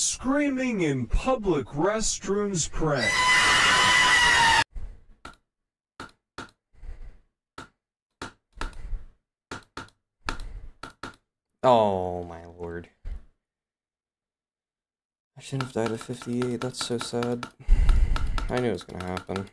Screaming in public restrooms prank. Oh my lord. I shouldn't have died at 58, that's so sad. I knew it was gonna happen.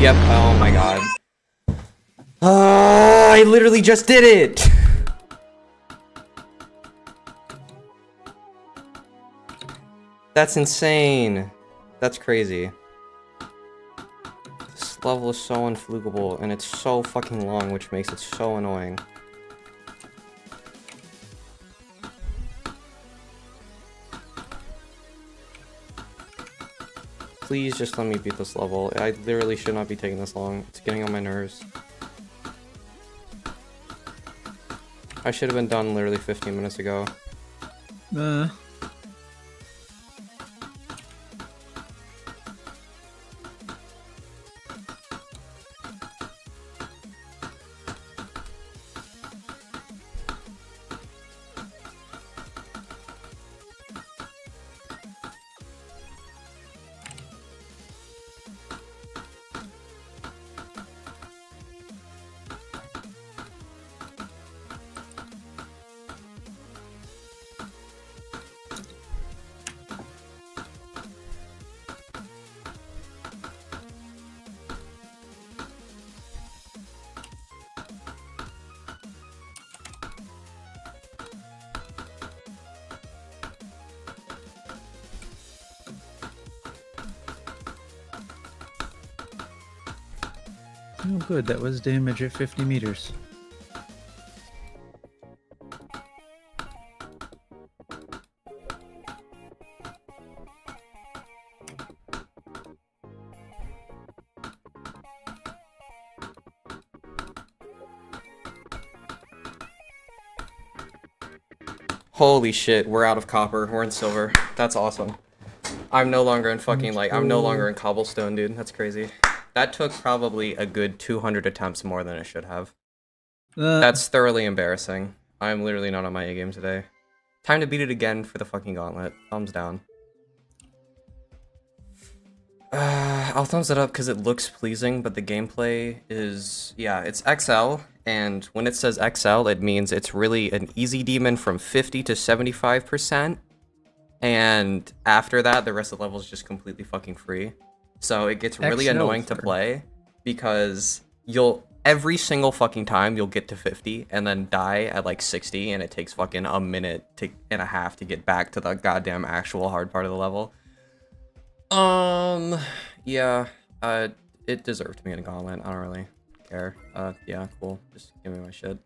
Yep, oh my god. Oh, I literally just did it! That's insane. That's crazy. This level is so unflugable, and it's so fucking long, which makes it so annoying. Please just let me beat this level. I literally should not be taking this long. It's getting on my nerves. I should have been done literally 15 minutes ago. Oh good, that was damage at 50 meters. Holy shit, we're out of copper, we're in silver. That's awesome. I'm no longer in fucking, like, I'm no longer in cobblestone, dude. That's crazy. That took probably a good 200 attempts more than it should have. That's thoroughly embarrassing. I'm literally not on my A game today. Time to beat it again for the fucking gauntlet. Thumbs down. I'll thumbs it up because it looks pleasing, but the gameplay is... yeah, it's XL, and when it says XL, it means it's really an easy demon from 50 to 75%, and after that, the rest of the level is just completely fucking free. So it gets really annoying to play because you'll every single fucking time you'll get to 50 and then die at like 60 and it takes fucking a minute and a half to get back to the goddamn actual hard part of the level. Yeah, it deserved to be in a gauntlet. I don't really care. Yeah, cool. Just give me my shit.